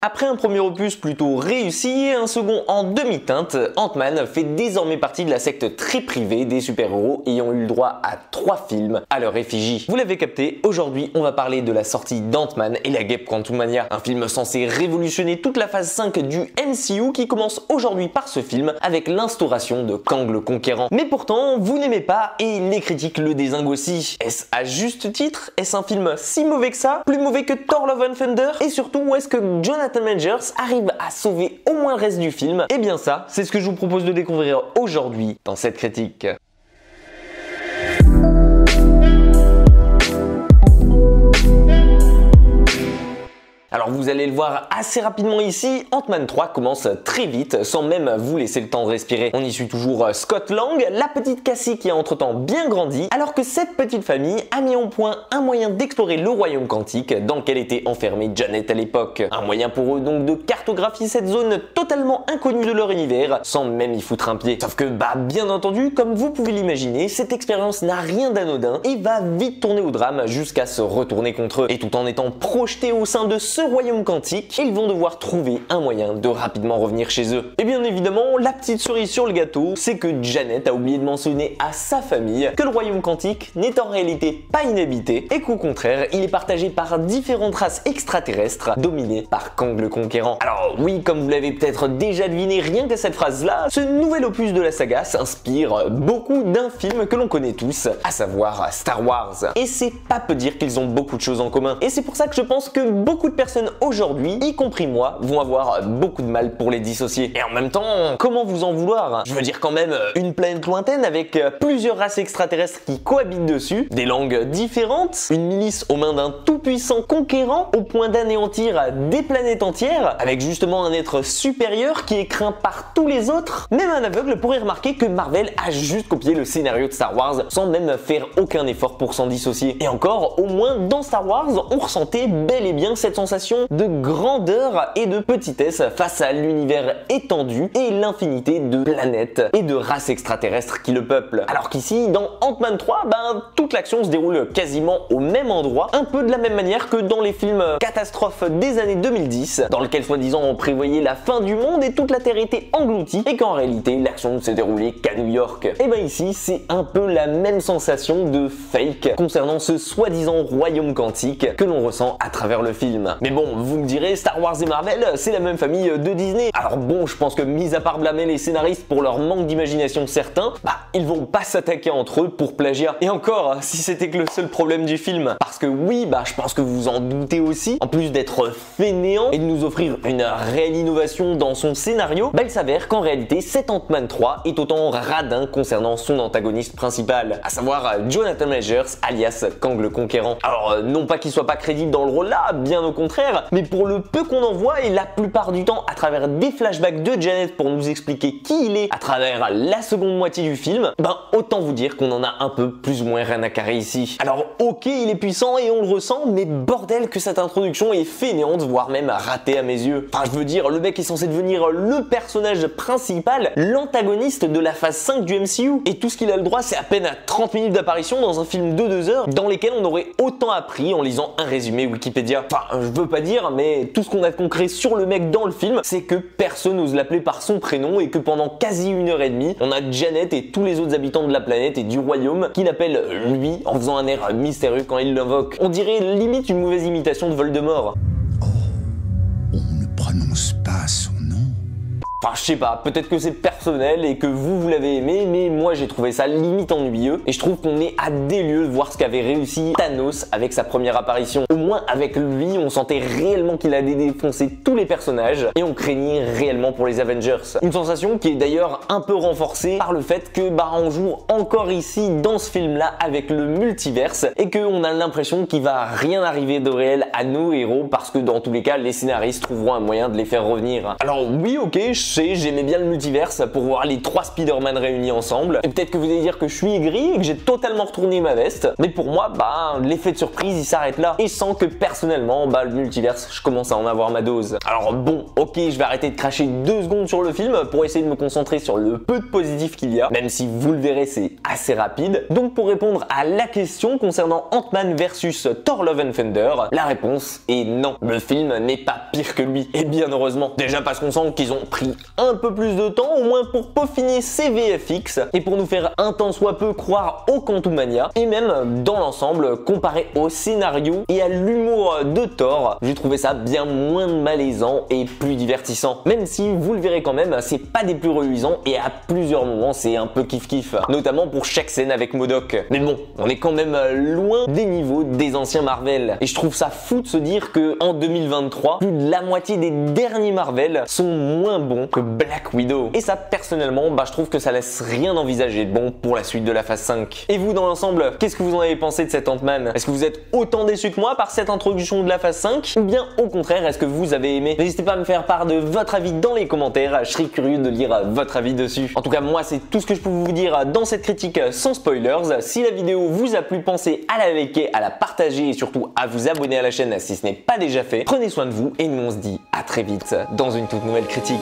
Après un premier opus plutôt réussi et un second en demi-teinte, Ant-Man fait désormais partie de la secte très privée des super-héros ayant eu le droit à 3 films à leur effigie. Vous l'avez capté, aujourd'hui on va parler de la sortie d'Ant-Man et la guêpe Quantumania, un film censé révolutionner toute la phase 5 du MCU qui commence aujourd'hui par ce film avec l'instauration de Kang le Conquérant. Mais pourtant, vous n'aimez pas et les critiques le dézinguent aussi. Est-ce à juste titre? Est-ce un film si mauvais que ça? Plus mauvais que Thor Love and Thunder? Et surtout, est-ce que Jonathan Majors arrive à sauver au moins le reste du film? Eh bien ça, c'est ce que je vous propose de découvrir aujourd'hui dans cette critique. Alors vous allez le voir assez rapidement ici, Ant-Man 3 commence très vite sans même vous laisser le temps de respirer. On y suit toujours Scott Lang, la petite Cassie qui a entre-temps bien grandi, alors que cette petite famille a mis en point un moyen d'explorer le royaume quantique dans lequel était enfermée Janet à l'époque. Un moyen pour eux donc de cartographier cette zone totalement inconnue de leur univers sans même y foutre un pied. Sauf que bah bien entendu, comme vous pouvez l'imaginer, cette expérience n'a rien d'anodin et va vite tourner au drame jusqu'à se retourner contre eux. Et tout en étant projetés au sein de ce royaume quantique, ils vont devoir trouver un moyen de rapidement revenir chez eux. Et bien évidemment, la petite cerise sur le gâteau, c'est que Janet a oublié de mentionner à sa famille que le royaume quantique n'est en réalité pas inhabité et qu'au contraire, il est partagé par différentes races extraterrestres dominées par Kang le Conquérant. Alors oui, comme vous l'avez peut-être déjà deviné rien que cette phrase-là, ce nouvel opus de la saga s'inspire beaucoup d'un film que l'on connaît tous, à savoir Star Wars. Et c'est pas peu dire qu'ils ont beaucoup de choses en commun. Et c'est pour ça que je pense que beaucoup de personnes aujourd'hui, y compris moi, vont avoir beaucoup de mal pour les dissocier. Et en même temps, comment vous en vouloir? Je veux dire quand même, une planète lointaine avec plusieurs races extraterrestres qui cohabitent dessus, des langues différentes, une milice aux mains d'un tout-puissant conquérant au point d'anéantir des planètes entières, avec justement un être supérieur qui est craint par tous les autres. Même un aveugle pourrait remarquer que Marvel a juste copié le scénario de Star Wars sans même faire aucun effort pour s'en dissocier. Et encore, au moins dans Star Wars, on ressentait bel et bien cette sensation de grandeur et de petitesse face à l'univers étendu et l'infinité de planètes et de races extraterrestres qui le peuplent. Alors qu'ici, dans Ant-Man 3, toute l'action se déroule quasiment au même endroit, un peu de la même manière que dans les films catastrophes des années 2010, dans lequel soi-disant on prévoyait la fin du monde et toute la Terre était engloutie et qu'en réalité l'action ne s'est déroulée qu'à New York. Et ben ici, c'est un peu la même sensation de fake concernant ce soi-disant royaume quantique que l'on ressent à travers le film. Mais bon, vous me direz, Star Wars et Marvel, c'est la même famille de Disney. Alors bon, je pense que mis à part blâmer les scénaristes pour leur manque d'imagination certains, ils vont pas s'attaquer entre eux pour plagiat. Et encore, si c'était que le seul problème du film. Parce que oui, je pense que vous en doutez aussi, en plus d'être fainéant et de nous offrir une réelle innovation dans son scénario, il s'avère qu'en réalité, cet Ant-Man 3 est autant radin concernant son antagoniste principal, à savoir Jonathan Majors, alias Kang le Conquérant. Alors non pas qu'il soit pas crédible dans le rôle là, bien au contraire, mais pour le peu qu'on en voit et la plupart du temps à travers des flashbacks de Janet pour nous expliquer qui il est à travers la seconde moitié du film, autant vous dire qu'on en a un peu plus ou moins rien à carrer ici. Alors ok, il est puissant et on le ressent, mais bordel que cette introduction est fainéante, voire même ratée à mes yeux. Enfin je veux dire, le mec est censé devenir le personnage principal, l'antagoniste de la phase 5 du MCU, et tout ce qu'il a le droit c'est à peine à 30 minutes d'apparition dans un film de 2 heures dans lesquels on aurait autant appris en lisant un résumé Wikipédia. Enfin je veux pas dire, mais tout ce qu'on a de concret sur le mec dans le film, c'est que personne n'ose l'appeler par son prénom et que pendant quasi 1h30, on a Janet et tous les autres habitants de la planète et du royaume qui l'appellent lui en faisant un air mystérieux quand il l'invoque. On dirait limite une mauvaise imitation de Voldemort. Oh, on ne prononce pas son nom. Enfin je sais pas, peut-être que c'est personnel et que vous l'avez aimé, mais moi j'ai trouvé ça limite ennuyeux et je trouve qu'on est à des lieux de voir ce qu'avait réussi Thanos avec sa première apparition. Au moins avec lui on sentait réellement qu'il allait défoncer tous les personnages et on craignait réellement pour les Avengers. Une sensation qui est d'ailleurs un peu renforcée par le fait que on joue encore ici dans ce film là avec le multiverse et qu'on a l'impression qu'il va rien arriver de réel à nos héros parce que dans tous les cas les scénaristes trouveront un moyen de les faire revenir. Alors oui ok, je touché, j'aimais bien le multiverse pour voir les trois Spider-Man réunis ensemble. Et peut-être que vous allez dire que je suis aigri et que j'ai totalement retourné ma veste, mais pour moi, bah, l'effet de surprise, il s'arrête là. Et sans que personnellement, bah, le multiverse, je commence à en avoir ma dose. Alors bon, ok, je vais arrêter de cracher 2 secondes sur le film pour essayer de me concentrer sur le peu de positif qu'il y a, même si vous le verrez, c'est assez rapide. Donc pour répondre à la question concernant Ant-Man versus Thor Love and Thunder, la réponse est non. Le film n'est pas pire que lui, et bien heureusement. Déjà parce qu'on sent qu'ils ont pris un peu plus de temps, au moins pour peaufiner ses VFX, et pour nous faire un tant soit peu croire au Quantumania, et même dans l'ensemble, comparé au scénario et à l'humour de Thor, j'ai trouvé ça bien moins malaisant et plus divertissant. Même si, vous le verrez quand même, c'est pas des plus reluisants, et à plusieurs moments, c'est un peu kiff-kiff, notamment pour chaque scène avec Modoc. Mais bon, on est quand même loin des niveaux des anciens Marvel. Et je trouve ça fou de se dire que en 2023, plus de la moitié des derniers Marvel sont moins bons que Black Widow. Et ça, personnellement, bah, je trouve que ça laisse rien envisager de bon pour la suite de la phase 5. Et vous, dans l'ensemble, qu'est-ce que vous en avez pensé de cet Ant-Man? Est-ce que vous êtes autant déçu que moi par cette introduction de la phase 5? Ou bien, au contraire, est-ce que vous avez aimé? N'hésitez pas à me faire part de votre avis dans les commentaires, je serai curieux de lire votre avis dessus. En tout cas, moi, c'est tout ce que je peux vous dire dans cette critique sans spoilers. Si la vidéo vous a plu, pensez à la liker, à la partager et surtout à vous abonner à la chaîne si ce n'est pas déjà fait. Prenez soin de vous et nous on se dit à très vite dans une toute nouvelle critique.